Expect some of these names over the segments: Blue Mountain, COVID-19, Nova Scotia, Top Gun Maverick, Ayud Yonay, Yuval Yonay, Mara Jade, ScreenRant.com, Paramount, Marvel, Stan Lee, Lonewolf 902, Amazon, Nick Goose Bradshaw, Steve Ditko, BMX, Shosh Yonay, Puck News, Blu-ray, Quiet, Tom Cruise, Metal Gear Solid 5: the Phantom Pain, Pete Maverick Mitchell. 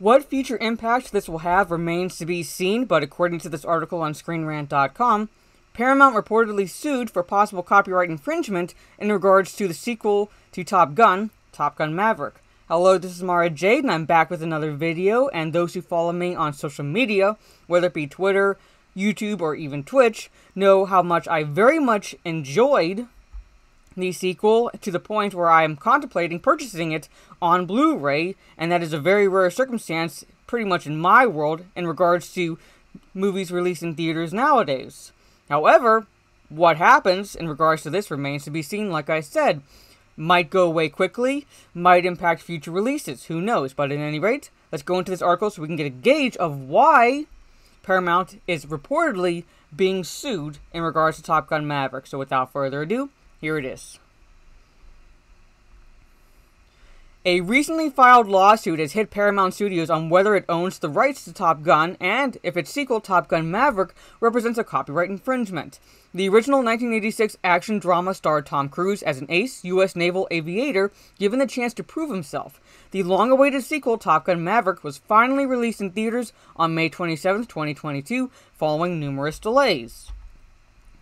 What future impact this will have remains to be seen, but according to this article on ScreenRant.com, Paramount reportedly sued for possible copyright infringement in regards to the sequel to Top Gun Maverick. Hello, this is Mara Jade, and I'm back with another video, and those who follow me on social media, whether it be Twitter, YouTube, or even Twitch, know how much I very much enjoyed the sequel to the point where I am contemplating purchasing it on Blu-ray, and that is a very rare circumstance pretty much in my world in regards to movies released in theaters nowadays. However, what happens in regards to this remains to be seen, like I said. Might go away quickly, might impact future releases, who knows, but at any rate, let's go into this article so we can get a gauge of why Paramount is reportedly being sued in regards to Top Gun Maverick. So without further ado, here it is. A recently filed lawsuit has hit Paramount Studios on whether it owns the rights to Top Gun and if its sequel, Top Gun Maverick, represents a copyright infringement. The original 1986 action drama starred Tom Cruise as an ace U.S. naval aviator given the chance to prove himself. The long-awaited sequel, Top Gun Maverick, was finally released in theaters on May 27, 2022, following numerous delays.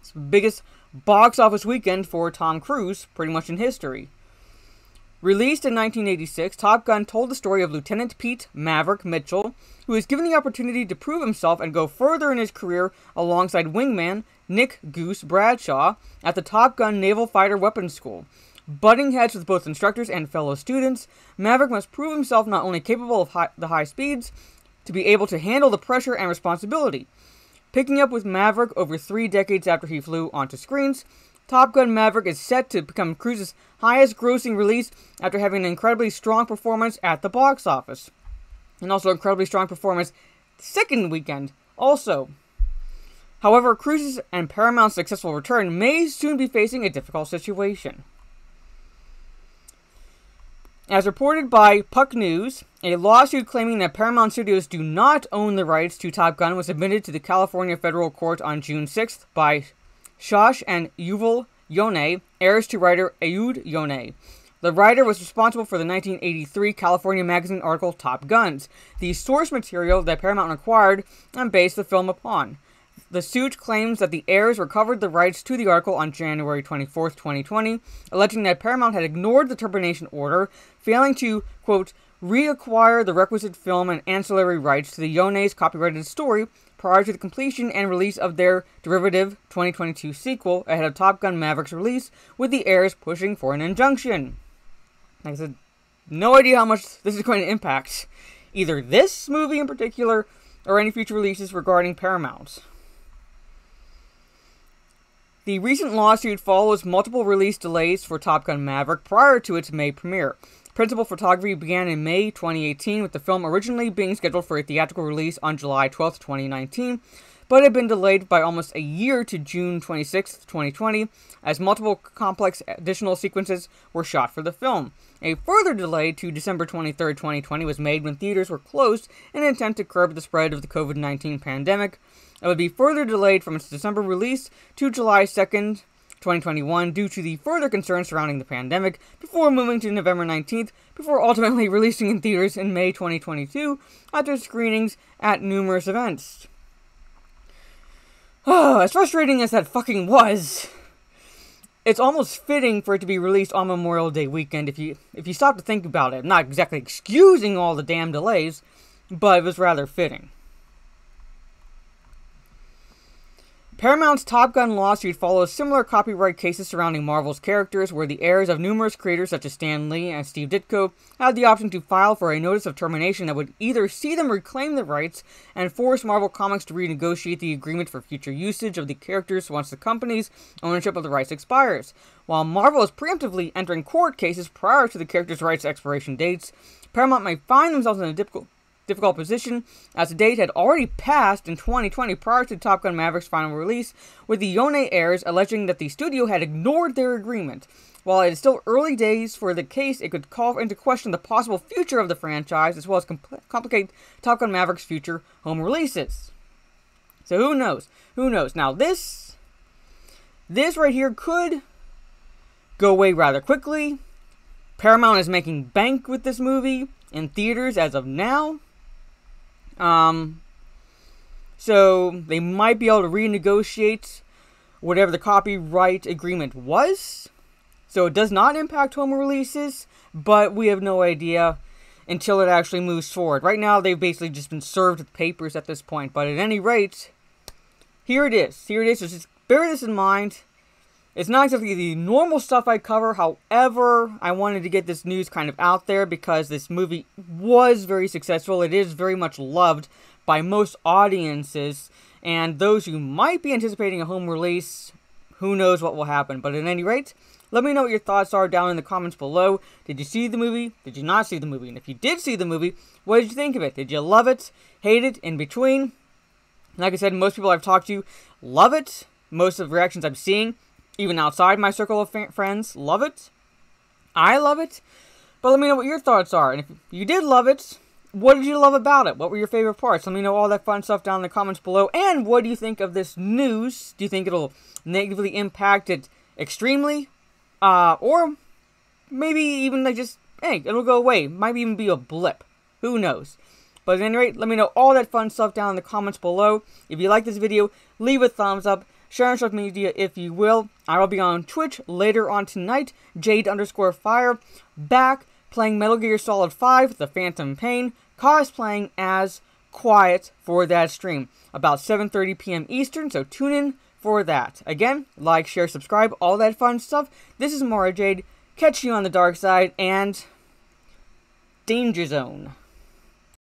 It's the biggest box office weekend for Tom Cruise, pretty much in history. Released in 1986, Top Gun told the story of Lieutenant Pete Maverick Mitchell, who is given the opportunity to prove himself and go further in his career alongside wingman Nick Goose Bradshaw at the Top Gun Naval Fighter Weapons School. Butting heads with both instructors and fellow students, Maverick must prove himself not only capable of the high speeds, to be able to handle the pressure and responsibility. Picking up with Maverick over 3 decades after he flew onto screens, Top Gun Maverick is set to become Cruise's highest-grossing release after having an incredibly strong performance at the box office. And also incredibly strong performance second weekend, also. However, Cruise's and Paramount's successful return may soon be facing a difficult situation. As reported by Puck News, a lawsuit claiming that Paramount Studios do not own the rights to Top Gun was submitted to the California Federal Court on June 6th by Shosh and Yuval Yonay, heirs to writer Ayud Yonay. The writer was responsible for the 1983 California magazine article Top Guns, the source material that Paramount acquired and based the film upon. The suit claims that the heirs recovered the rights to the article on January 24, 2020, alleging that Paramount had ignored the termination order, failing to, quote, reacquire the requisite film and ancillary rights to the Yonay's copyrighted story prior to the completion and release of their derivative 2022 sequel ahead of Top Gun Maverick's release, with the heirs pushing for an injunction. Like I said, no idea how much this is going to impact either this movie in particular or any future releases regarding Paramount. The recent lawsuit follows multiple release delays for Top Gun Maverick prior to its May premiere. Principal photography began in May 2018, with the film originally being scheduled for a theatrical release on July 12, 2019, but had been delayed by almost a year to June 26, 2020, as multiple complex additional sequences were shot for the film. A further delay to December 23, 2020 was made when theaters were closed in an attempt to curb the spread of the COVID-19 pandemic. It would be further delayed from its December release to July 2nd, 2021 due to the further concerns surrounding the pandemic before moving to November 19th before ultimately releasing in theaters in May 2022 after screenings at numerous events. Oh, as frustrating as that fucking was, it's almost fitting for it to be released on Memorial Day weekend if you stop to think about it. I'm not exactly excusing all the damn delays, but it was rather fitting. Paramount's Top Gun lawsuit follows similar copyright cases surrounding Marvel's characters, where the heirs of numerous creators such as Stan Lee and Steve Ditko had the option to file for a notice of termination that would either see them reclaim the rights and force Marvel Comics to renegotiate the agreement for future usage of the characters once the company's ownership of the rights expires. While Marvel is preemptively entering court cases prior to the characters' rights expiration dates, Paramount may find themselves in a difficult position, as the date had already passed in 2020 prior to Top Gun Maverick's final release, with the Yonay heirs alleging that the studio had ignored their agreement. While it is still early days for the case, it could call into question the possible future of the franchise, as well as complicate Top Gun Maverick's future home releases. So who knows? Who knows? Now this right here could go away rather quickly. Paramount is making bank with this movie in theaters as of now. So they might be able to renegotiate whatever the copyright agreement was. So it does not impact home releases, but we have no idea until it actually moves forward. Right now, they've basically just been served with papers at this point. But at any rate, here it is. Here it is. So just bear this in mind. It's not exactly the normal stuff I cover. However, I wanted to get this news kind of out there because this movie was very successful. It is very much loved by most audiences. And those who might be anticipating a home release, who knows what will happen. But at any rate, let me know what your thoughts are down in the comments below. Did you see the movie? Did you not see the movie? And if you did see the movie, what did you think of it? Did you love it? Hate it? In between? Like I said, most people I've talked to love it. Most of the reactions I'm seeing, even outside my circle of friends, love it. I love it. But let me know what your thoughts are. And if you did love it, what did you love about it? What were your favorite parts? Let me know all that fun stuff down in the comments below. And what do you think of this news? Do you think it'll negatively impact it extremely? Or maybe even like just, hey, it'll go away. Might even be a blip. Who knows? But at any rate, let me know all that fun stuff down in the comments below. If you like this video, leave a thumbs up. Share on social media if you will. I will be on Twitch later on tonight. Jade_Fire. Back playing Metal Gear Solid 5, the Phantom Pain. Cosplaying as Quiet for that stream. About 7:30 p.m. Eastern, so tune in for that. Again, like, share, subscribe, all that fun stuff. This is Mara Jade. Catch you on the dark side and Danger Zone.